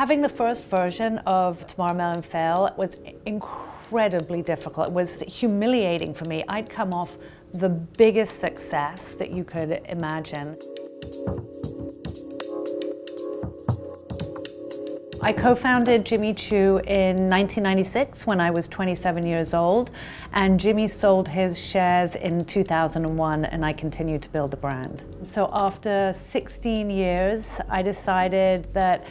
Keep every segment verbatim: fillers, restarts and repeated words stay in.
having the first version of Tamara Mellon fail was incredibly difficult. It was humiliating for me. I'd come off the biggest success that you could imagine. I co-founded Jimmy Choo in nineteen ninety-six when I was twenty-seven years old, and Jimmy sold his shares in two thousand one, and I continued to build the brand. So after sixteen years, I decided that,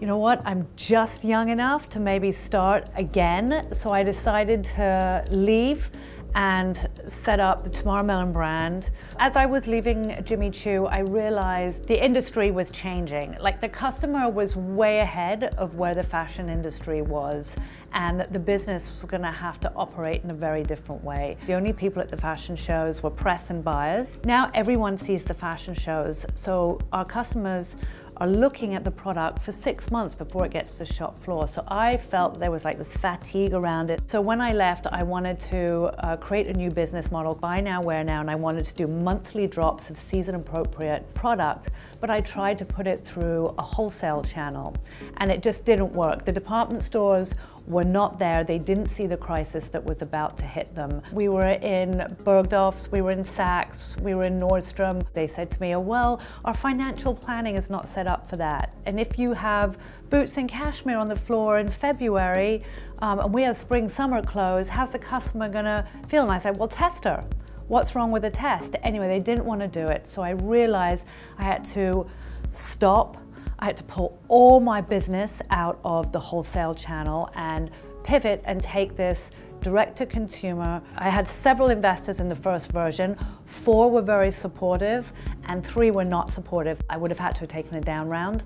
you know what, I'm just young enough to maybe start again. So I decided to leave and set up the Tamara Mellon brand. As I was leaving Jimmy Choo, I realized the industry was changing. Like, the customer was way ahead of where the fashion industry was, and that the business was gonna have to operate in a very different way. The only people at the fashion shows were press and buyers. Now everyone sees the fashion shows, so our customers are looking at the product for six months before it gets to the shop floor. So I felt there was like this fatigue around it. So when I left, I wanted to uh, create a new business model, buy now, wear now, and I wanted to do monthly drops of season appropriate product, but I tried to put it through a wholesale channel and it just didn't work. The department stores were not there. They didn't see the crisis that was about to hit them. We were in Bergdorf's, we were in Saks, we were in Nordstrom. They said to me, oh, well, our financial planning is not set up for that. And if you have boots and cashmere on the floor in February, um, and we have spring summer clothes, how's the customer gonna feel? And I said, well, test her. What's wrong with the test? Anyway, they didn't wanna do it. So I realized I had to stop. I had to pull all my business out of the wholesale channel and pivot and take this direct to consumer. I had several investors in the first version. Four were very supportive and three were not supportive. I would have had to have taken a down round,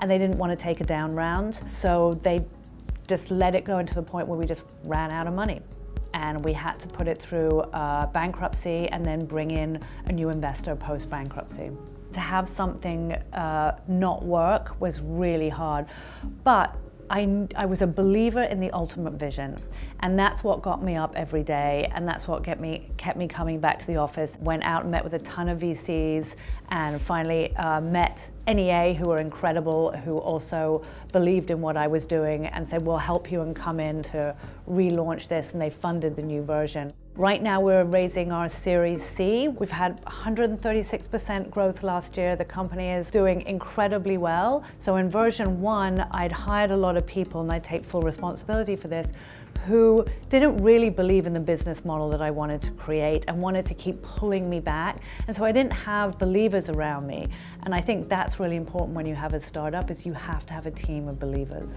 and they didn't want to take a down round. So they just let it go into the point where we just ran out of money, and we had to put it through uh, bankruptcy and then bring in a new investor post-bankruptcy. To have something uh, not work was really hard, but I, I was a believer in the ultimate vision, and that's what got me up every day, and that's what kept me, kept me coming back to the office. Went out and met with a ton of V Cs, and finally uh, met N E A, who were incredible, who also believed in what I was doing and said, we'll help you and come in to relaunch this, and they funded the new version. Right now we're raising our Series C. We've had one hundred thirty-six percent growth last year. The company is doing incredibly well. So in version one, I'd hired a lot of people, and I take full responsibility for this, who didn't really believe in the business model that I wanted to create and wanted to keep pulling me back. And so I didn't have believers around me. And I think that's really important when you have a startup, is you have to have a team of believers.